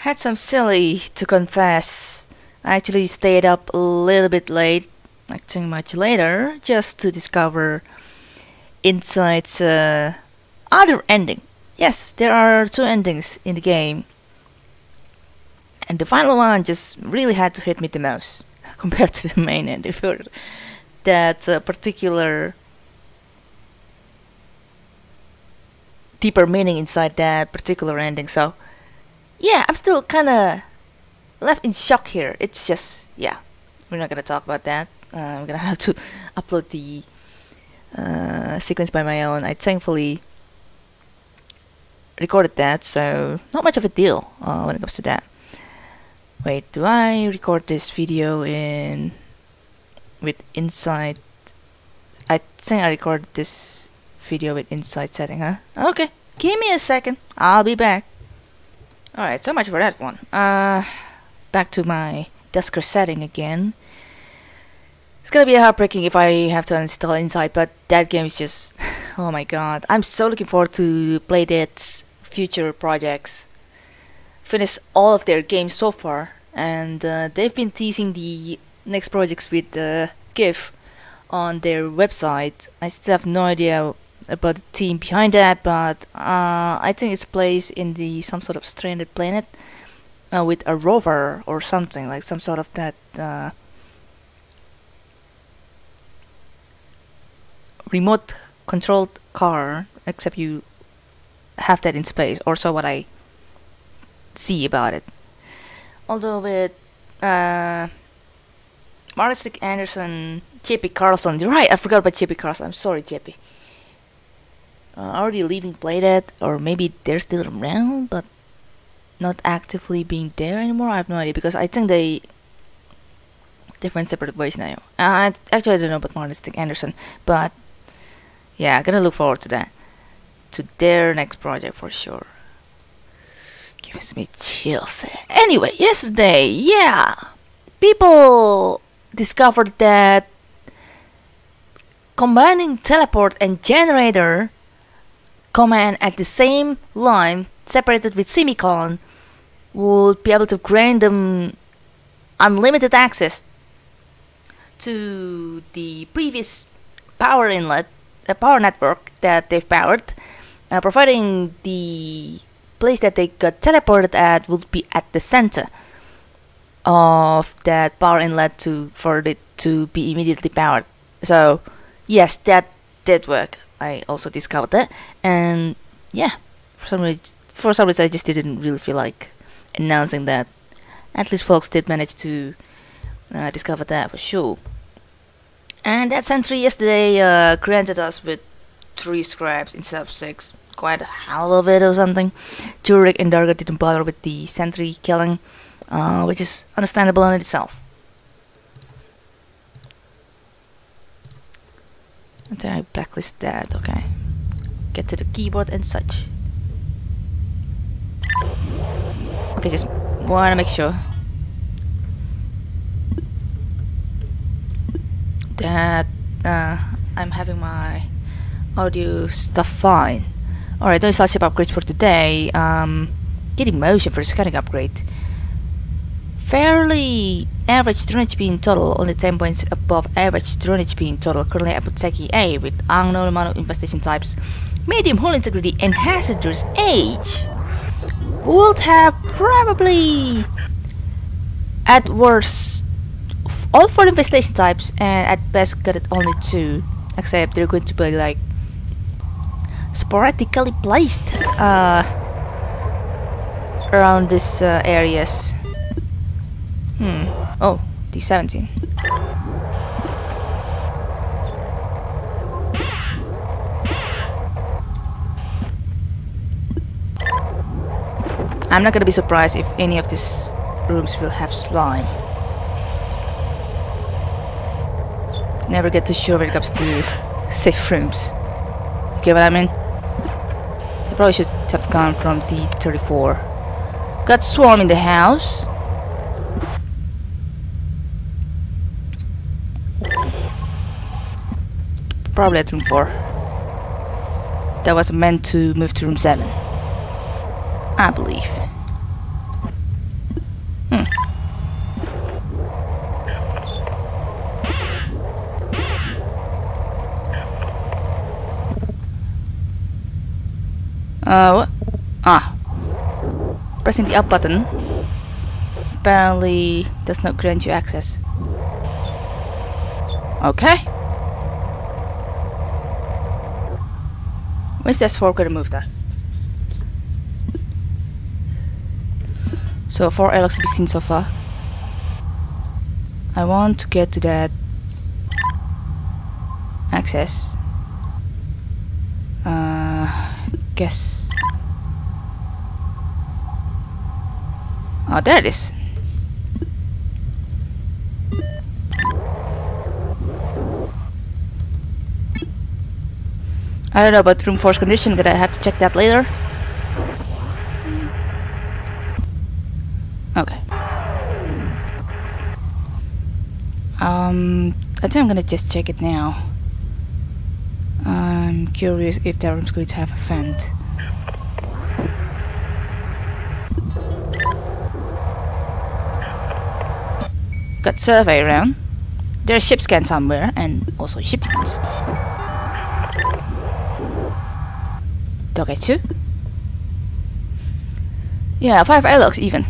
had some silly to confess. I actually stayed up a little bit late, I think much later, just to discover Inside's other ending. Yes, there are two endings in the game, and the final one just really had to hit me the most compared to the main ending for that particular deeper meaning inside that particular ending. So yeah, I'm still kinda left in shock here. It's just, yeah, we're not gonna talk about that. I'm gonna have to upload the sequence by my own. I thankfully recorded that, so not much of a deal when it comes to that. Wait, do I record this video in with Inside? I think I recorded this video with Inside setting, huh? Okay, give me a second, I'll be back. Alright, so much for that one. Back to my Duskers setting again. It's gonna be heartbreaking if I have to uninstall Inside, but that game is just... oh my god, I'm so looking forward to Playdead's future projects. Finish all of their games so far, and they've been teasing the next projects with the GIF on their website. I still have no idea about the team behind that, but I think it's placed in the some sort of stranded planet with a rover or something, like some sort of that remote controlled car, except you have that in space, or so what I see about it. Although with Marlistic Anderson, JP Carlson, you're right, I forgot about JP Carlson, I'm sorry JP. Already leaving Playdead, or maybe they're still around but not actively being there anymore. I have no idea, because I think they went separate ways now. Actually I don't know about Marlistic Anderson, but yeah, I'm gonna look forward to that, to their next project for sure. Gives me chills. Anyway, yesterday, yeah, people discovered that combining teleport and generator command at the same line, separated with semicolon, would be able to grant them unlimited access to the previous power inlet, a power network that they've powered, providing the place that they got teleported at would be at the center of that power inlet for it to be immediately powered. So yes, that did work. I also discovered that, and yeah, for some reason I just didn't really feel like announcing that. At least folks did manage to discover that for sure. And that sentry yesterday granted us with 3 scraps instead of 6. Quite a hell of it or something. Jurek and Darga didn't bother with the sentry killing, which is understandable in itself. Until I blacklist that, okay. Get to the keyboard and such. Okay, just wanna make sure that I'm having my audio stuff fine. Alright, those last upgrades for today. Get Emotion for scanning upgrade. Fairly average drone HP in total, only 10 points above average drone HP in total. Currently Apothecary A with unknown amount of infestation types. Medium hull integrity and hazardous age would have probably at worst all 4 infestation types, and at best got it only 2, except they're going to be like sporadically placed around these areas. Oh, D17. I'm not gonna be surprised if any of these rooms will have slime. Never get too sure when it comes to safe rooms. You get what I mean? I probably should have gone from D34. Got swarm in the house. Probably at room 4. That was meant to move to room 7, I believe. What? Ah. Pressing the up button apparently does not grant you access. Okay. Where's that fork gonna move that? So 4 airlocks to be seen so far. I want to get to that access. Guess. Oh, there it is. I don't know about room 4's condition, but I have to check that later. Okay. I think I'm gonna just check it now. I'm curious if that room's going to have a vent. Got survey around. There's ship scan somewhere and also ship defense. Okay, 2. Yeah, 5 airlocks even.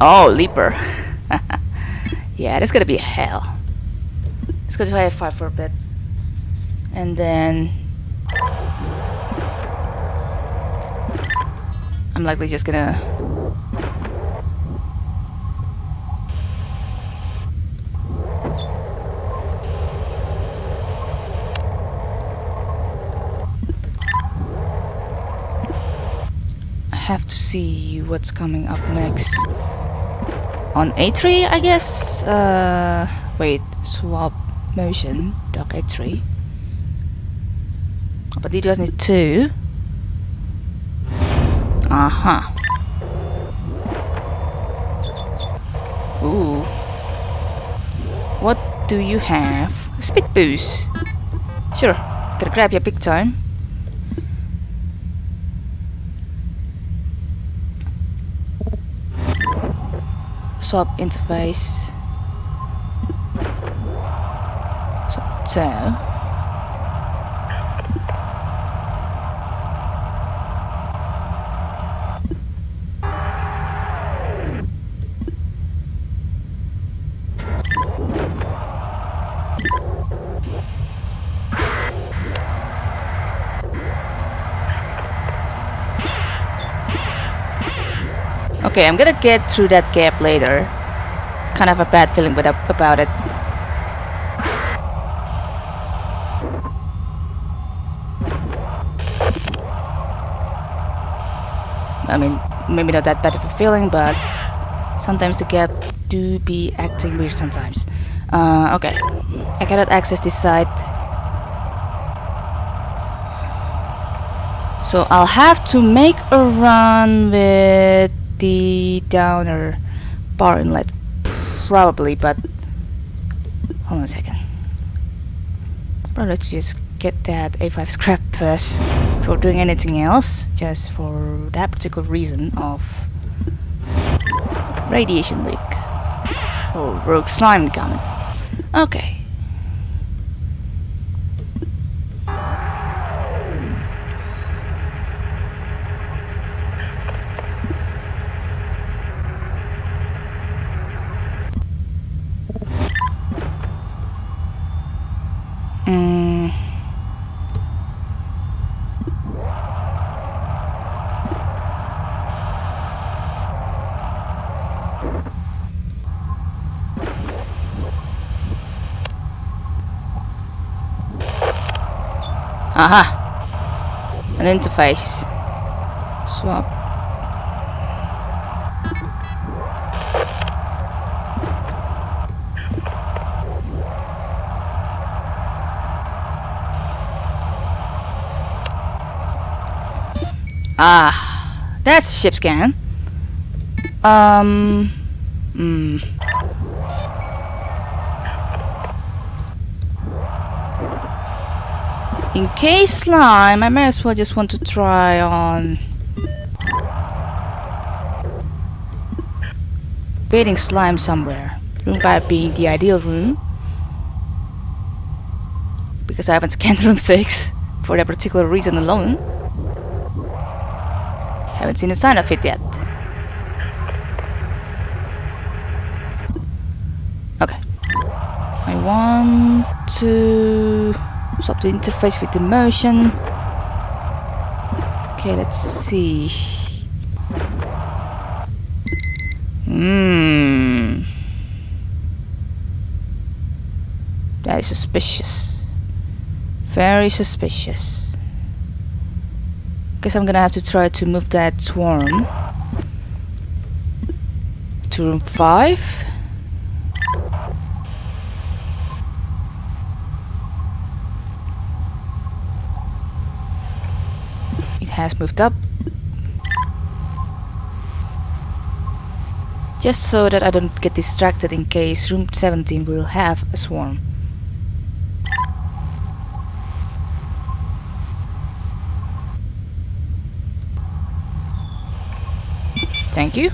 Oh, leaper. Yeah, that's gonna be hell. Let's go to high 5 for a bit. And then I'm likely just gonna have to see what's coming up next. On A3, I guess? Wait, swap motion, dock A3. But you just need 2. Aha. Uh-huh. Ooh. What do you have? Speed boost. Sure, gotta grab your big time. Swap interface. So okay, I'm gonna get through that gap later. Kind of a bad feeling about it. I mean, maybe not that bad of a feeling, but sometimes the gap do be acting weird sometimes. Okay, I cannot access this side, so I'll have to make a run with the downer bar inlet, probably. But hold on a second. Probably let's just get that A5 scrap first. For doing anything else, just for that particular reason of radiation leak or rogue slime coming. Okay. Aha! An interface. Swap. Ah! That's a ship scan. In case slime, I may as well just want to try on baiting slime somewhere. Room 5 being the ideal room, because I haven't scanned room 6 for that particular reason alone. Haven't seen a sign of it yet. Okay. I want to swap the interface with the motion. Okay, let's see. That is suspicious. Very suspicious. Guess I'm gonna have to try to move that swarm to room 5. It has moved up. Just so that I don't get distracted in case room 17 will have a swarm. Thank you.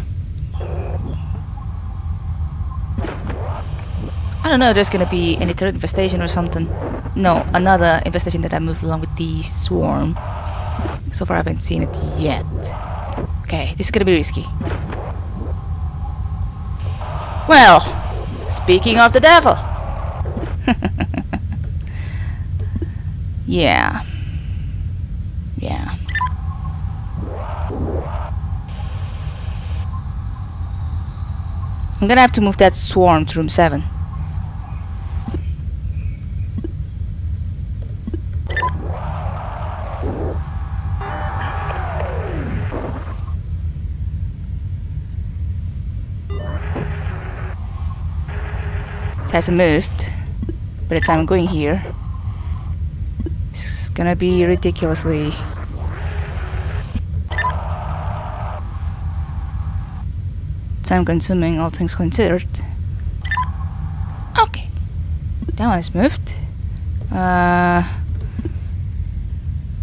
I don't know if there's gonna be any third infestation or something. No, another infestation that I moved along with the swarm. So far I haven't seen it yet. Okay, this is gonna be risky. Well, speaking of the devil. Yeah. I'm gonna have to move that swarm to room 7. It hasn't moved. By the time I'm going here, it's gonna be ridiculously. Time consuming, all things considered. Okay, that one is moved.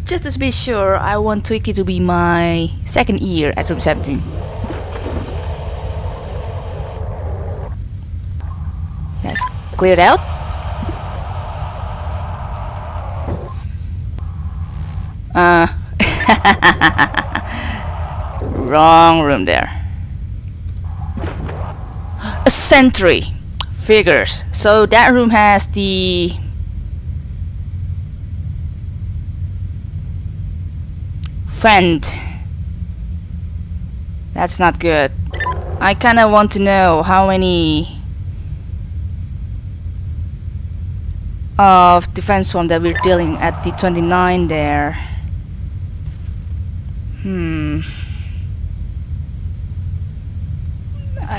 Just to be sure, I want Twiki to be my second ear at room 17. That's cleared out. Wrong room there. A sentry. Figures. So that room has the vent. That's not good. I kinda want to know how many of defense swarm that we're dealing at the 29 there.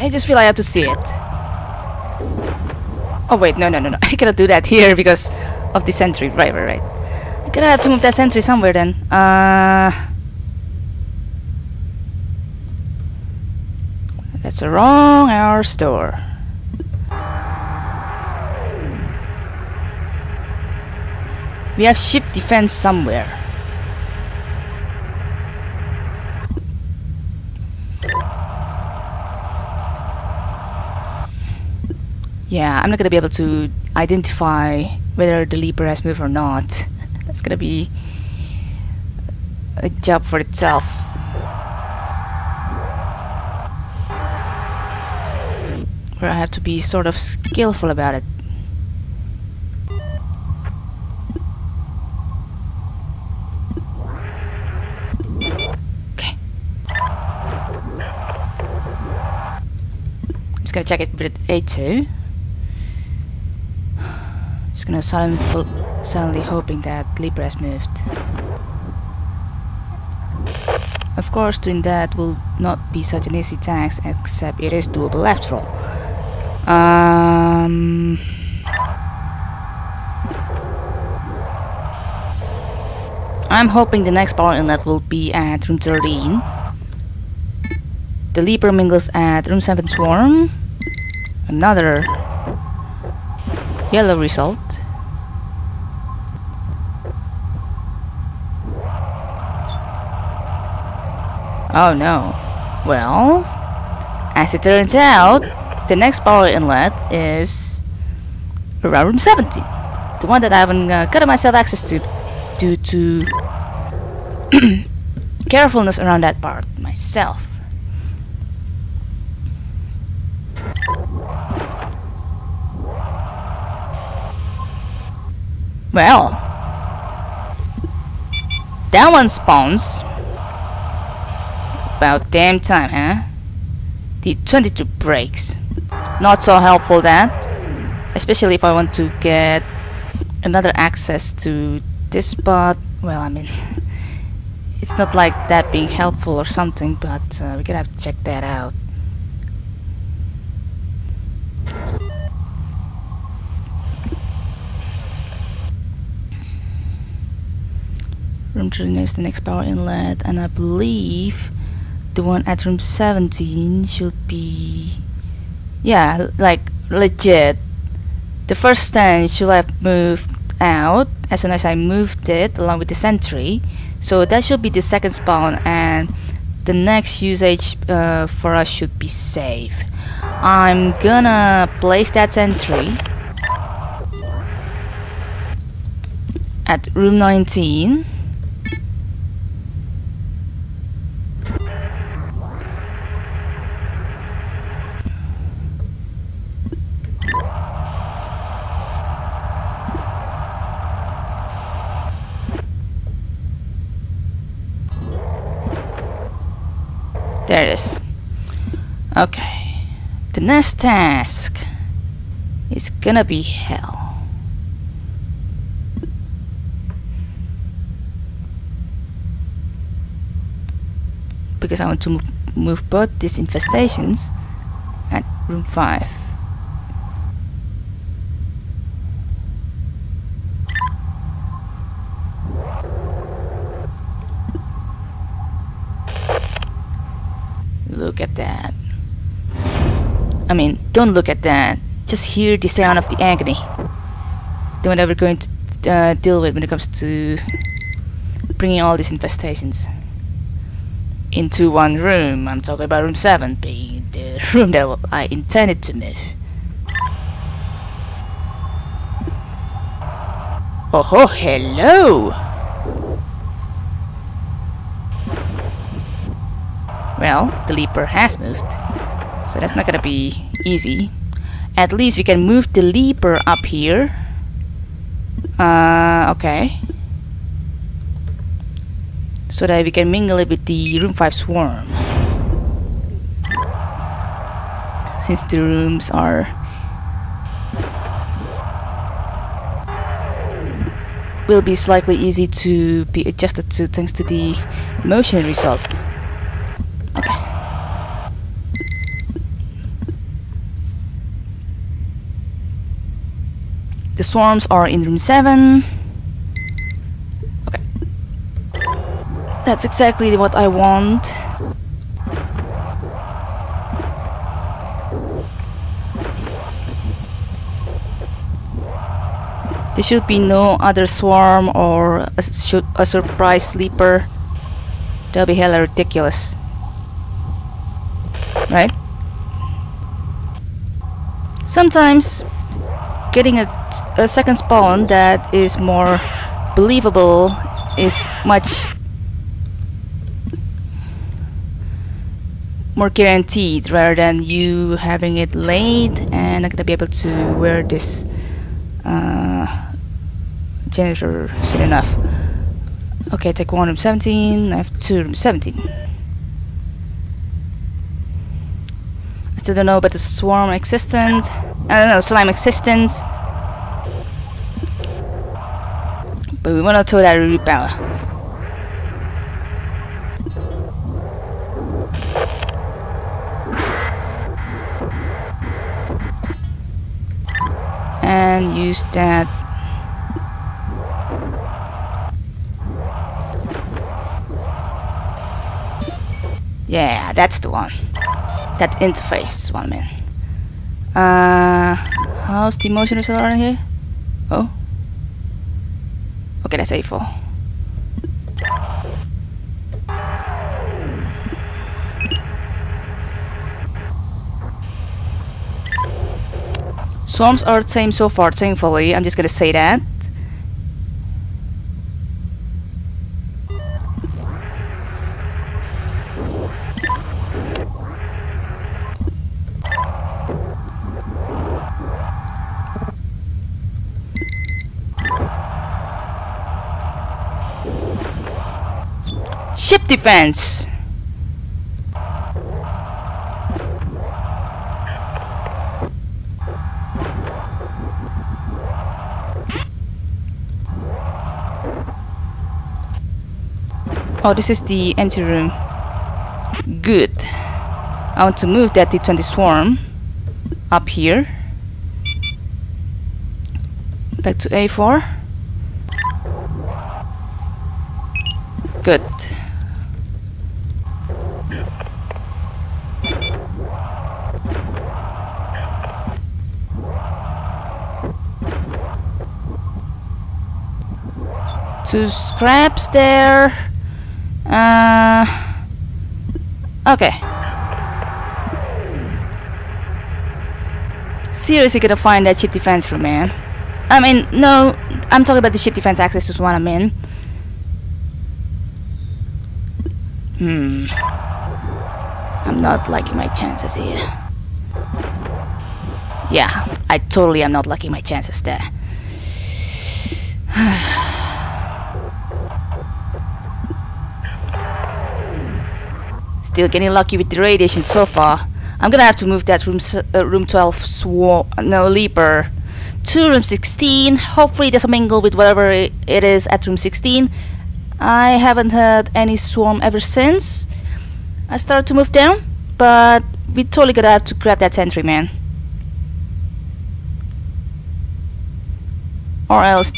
I just feel I have to see it. Oh wait, no. I cannot do that here because of the sentry. Right. I'm gonna have to move that sentry somewhere then. That's a wrong hour store. We have ship defense somewhere. Yeah, I'm not gonna be able to identify whether the leaper has moved or not. That's gonna be a job for itself. Where I have to be sort of skillful about it. Okay. I'm just gonna check it with A2. Just gonna silently hoping that Libra has moved. Of course, doing that will not be such an easy task, except it is doable after all. I'm hoping the next power inlet will be at room 13. The Libra mingles at room 7 swarm. Another yellow result. Oh no. Well, as it turns out, the next power inlet is around room 17. The one that I haven't gotten myself access to due to carefulness around that part myself. Well, that one spawns. About damn time, huh? T22 breaks. Not so helpful that, especially if I want to get another access to this spot. Well, I mean, it's not like that being helpful or something, but we're gonna have to check that out. Room 39 is the next power inlet, and I believe the one at room 17 should be, yeah, like legit. The first stand should have moved out as soon as I moved it along with the sentry, so that should be the second spawn, and the next usage for us should be safe. I'm gonna place that sentry at room 19. There it is. Okay. The next task is gonna be hell. Because I want to move both these infestations at room 5. Look at that. I mean, don't look at that. Just hear the sound of the agony. The one that we're going to deal with when it comes to bringing all these infestations into one room. I'm talking about room 7 being the room that I intended to move. Oh, hello! Well, the leaper has moved, so that's not gonna be easy. At least we can move the leaper up here. Okay. So that we can mingle it with the room 5 swarm. Since the rooms are will be slightly easy to be adjusted to thanks to the motion result. The swarms are in room 7. Okay. That's exactly what I want. There should be no other swarm or a surprise sleeper. That'll be hella ridiculous. Right? Sometimes getting a second spawn that is more believable is much more guaranteed rather than you having it late and not gonna be able to wear this janitor soon enough. Okay, take one room 17, I have 2 room 17. I still don't know about the swarm existence. I don't know, slime existence. But we wanna throw that root power. And use that. Yeah, that's the one. That interface one, man. How's the motion result around here? Oh. Okay, that's A4. Swarms are the same so far, thankfully. I'm just gonna say that. defense. Oh, this is the empty room. Good. I want to move that T20 swarm up here. Back to A4. Good. Two scraps there. Okay. Seriously gotta find that ship defense room, man. I mean, no, I'm talking about the ship defense access is what I mean. I'm not liking my chances here. Yeah, I totally am not liking my chances there. Still getting lucky with the radiation so far. I'm gonna have to move that room 12 leaper to room 16. Hopefully it doesn't mingle with whatever it is at room 16. I haven't had any swarm ever since I started to move down, but we totally gonna have to grab that sentry, man. Or else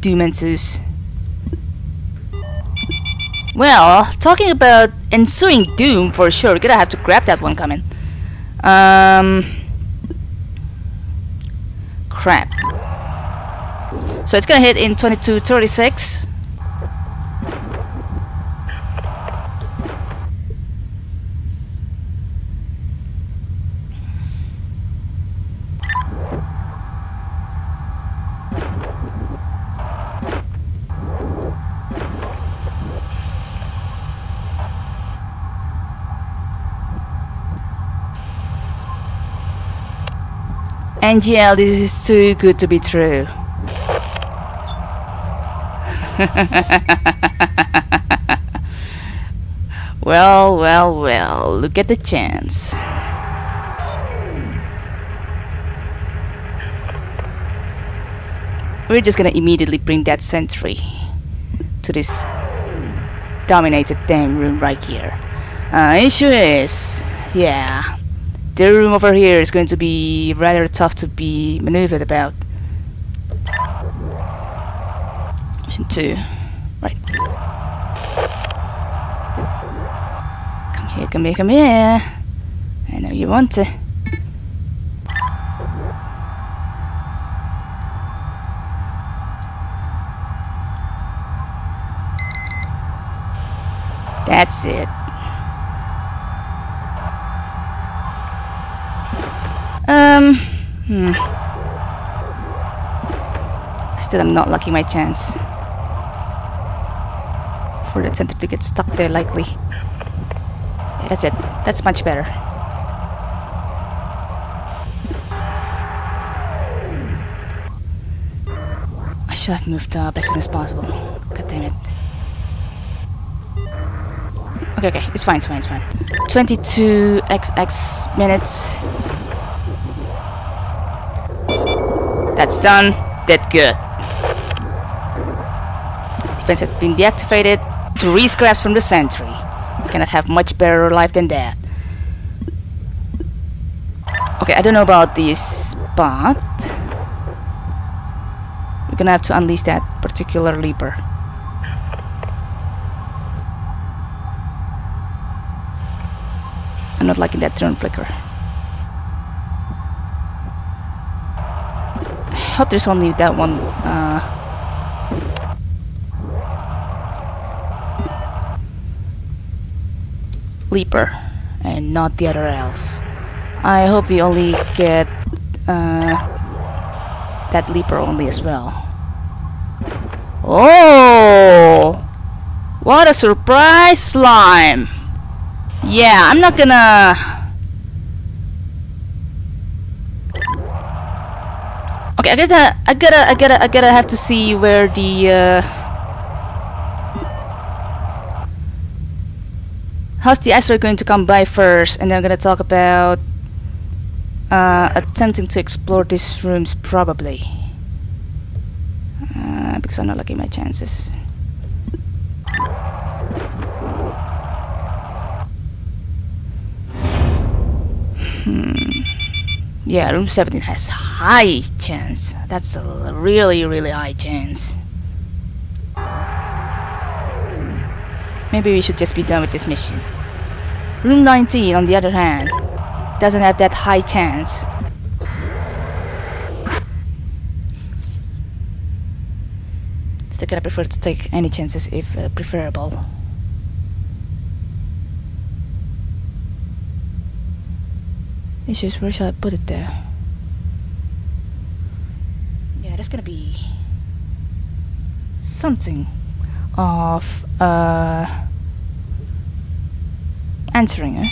doom ensues. Well, talking about ensuing doom, for sure, gonna have to grab that one coming. Crap. So it's gonna hit in 22:36. NGL, this is too good to be true. Well, well, well, look at the chance. We're just gonna immediately bring that sentry to this dominated damn room right here. Issue is, yeah, the room over here is going to be rather tough to be maneuvered about. Mission 2. Right. Come here, come here, come here. I know you want to. That's it. Still I'm not liking my chance. For that center to get stuck there likely. Yeah, that's it. That's much better. I should have moved up as soon as possible. God damn it. Okay, okay. It's fine, it's fine, it's fine. 22xx minutes. That's done. That's good. Defense has been deactivated. 3 scraps from the sentry. Cannot have much better life than that. Okay, I don't know about this, but we're gonna have to unleash that particular leaper. I'm not liking that drone flicker. I hope there's only that one. Leaper and not the other else. I hope we only get that leaper only as well. Oh, what a surprise slime! Yeah, I'm not gonna. Okay, I gotta have to see where the how's the asteroid going to come by first, and then I'm gonna talk about attempting to explore these rooms probably, because I'm not looking at my chances. Yeah, room 17 has high chance. That's a really, really high chance. Maybe we should just be done with this mission. Room 19, on the other hand, doesn't have that high chance. Still gonna prefer to take any chances if preferable. It's just, where shall I put it there? Yeah, that's gonna be something of answering, eh?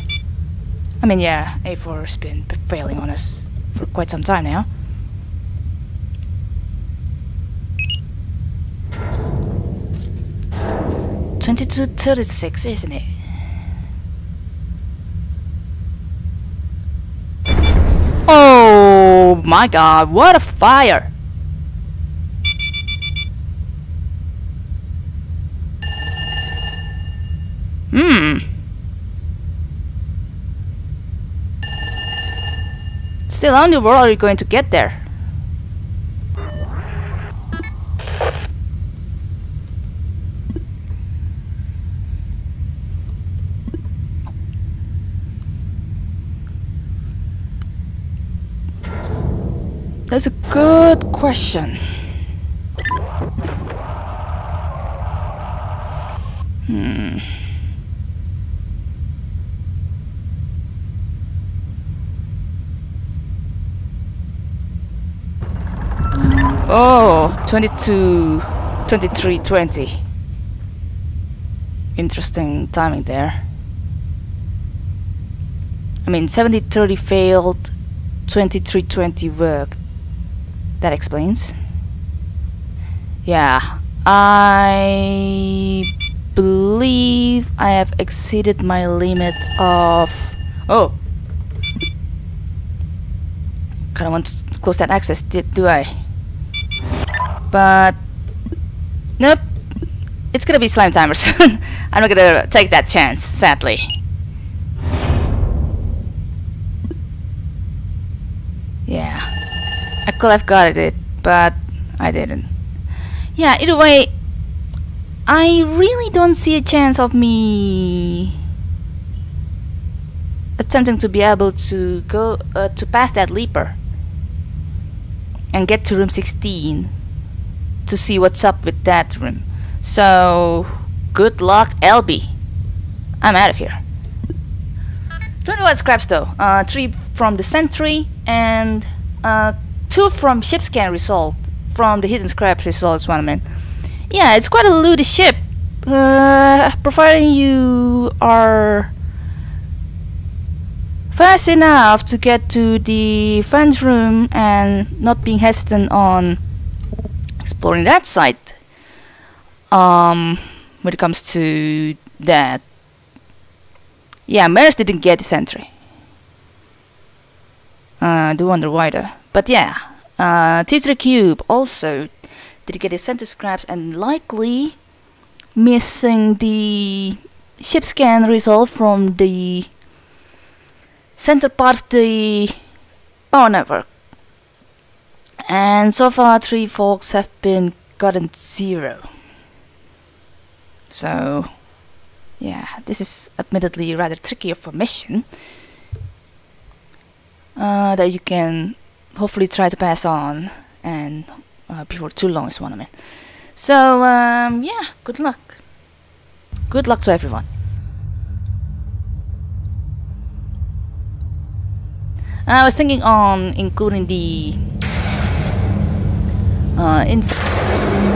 I mean, yeah, A4 has been failing on us for quite some time now. Yeah? 2236, isn't it? Oh my god, what a fire! Still, how in the world are you going to get there? That's a good question. Oh, 22, 23, 20. Interesting timing there. I mean, 70-30 failed, 23-20 worked. That explains. Yeah, I believe I have exceeded my limit of... Oh! Kinda want to close that access, do I? But... nope! It's gonna be slime timer soon. I'm not gonna take that chance, sadly. Yeah. I could have got it, but I didn't. Yeah, either way, I really don't see a chance of me attempting to be able to go to pass that leaper and get to room 16 to see what's up with that room. So, good luck, LB. I'm out of here. 21 scraps though. 3 from the sentry and 2 from ship scan result, from the hidden scrap result is what I meant. Yeah, it's quite a looty ship, providing you are fast enough to get to the fans room and not being hesitant on exploring that site. When it comes to that, yeah, Maris didn't get the sentry. I do wonder why though. But yeah, T3cube also did get his center scraps and likely missing the ship scan result from the center part of the power network. And so far 3 folks have been gotten 0. So yeah, this is admittedly rather tricky of a mission that you can hopefully try to pass on and before too long is what I meant. So yeah, good luck. Good luck to everyone. I was thinking on including the Inside.